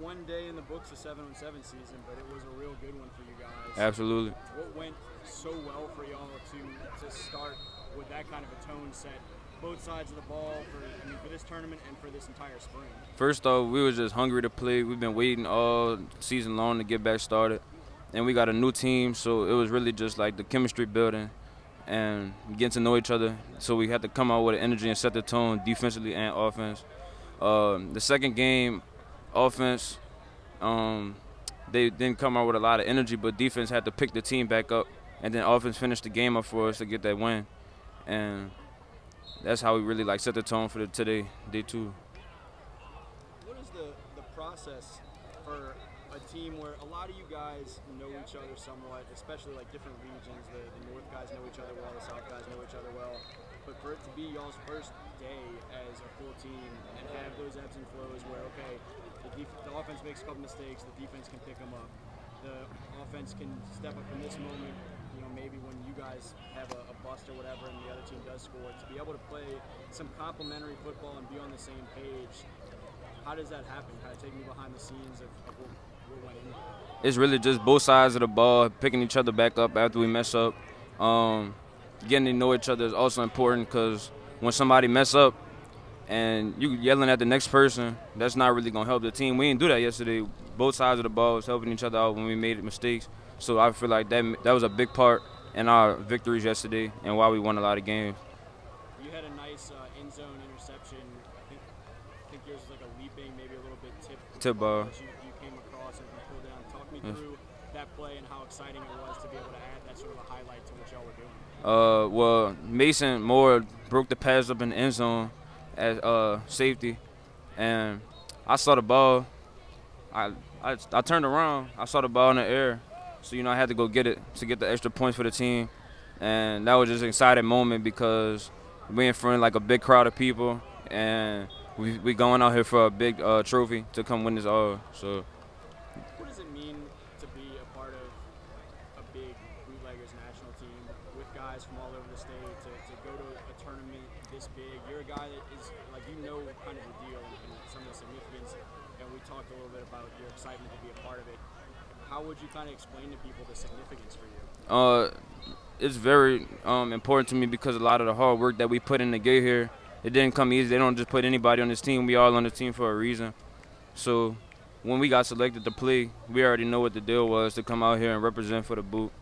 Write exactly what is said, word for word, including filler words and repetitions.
one day in the books, the seven on seven season, but it was a real good one for you guys. Absolutely. What went so well for y'all to, to start with that kind of a tone set, both sides of the ball, for, I mean, for this tournament and for this entire spring? First off, we were just hungry to play. We've been waiting all season long to get back started, and we got a new team, so it was really just like the chemistry building and getting to know each other. So we had to come out with energy and set the tone defensively and offense. Um, the second game, offense, um, they didn't come out with a lot of energy, but defense had to pick the team back up, and then offense finished the game up for us to get that win. And that's how we really like set the tone for the today, day two. What is the, the process for a team where a lot of you guys know each other somewhat, especially like different regions? The, the North guys know each other well, the South guys know each other well. But for it to be y'all's first day as a full team and have those ebbs and flows where, okay, the, the offense makes a couple mistakes, the defense can pick them up, the offense can step up in this moment, you know, maybe when you guys have a, a bust or whatever and the other team does score, to be able to play some complementary football and be on the same page, how does that happen? Kind of take me behind the scenes of, of what, what went in. It's really just both sides of the ball, picking each other back up after we mess up. Um, getting to know each other is also important, because when somebody mess up and you yelling at the next person, that's not really going to help the team. We didn't do that yesterday. Both sides of the ball was helping each other out when we made mistakes. So I feel like that that was a big part in our victories yesterday and why we won a lot of games. You had a nice uh, end zone interception. I think, I think yours was like a leaping, maybe a little bit tip. Tip ball. You, you came across and pulled down. Talk me yes. through that play and how exciting it was to be able to add that sort of a highlight to what y'all were doing. Uh, well, Mason Moore broke the pass up in the end zone as uh, safety, and I saw the ball. I, I I turned around. I saw the ball in the air, so you know I had to go get it to get the extra points for the team, and that was just an exciting moment because we in front of like a big crowd of people, and we we going out here for a big uh, trophy to come win this all. So. What does it mean to be a part of a big Bootleggers national team with guys from all over the state, to, to go to a tournament this big? You're a guy that is, like, you know kind of the deal and some of the significance, and we talked a little bit about your excitement to be a part of it. How would you kind of explain to people the significance for you? Uh, it's very um, important to me because a lot of the hard work that we put in to get here, it didn't come easy. They don't just put anybody on this team. We all on the team for a reason. So when we got selected to play, we already know what the deal was to come out here and represent for the Boot.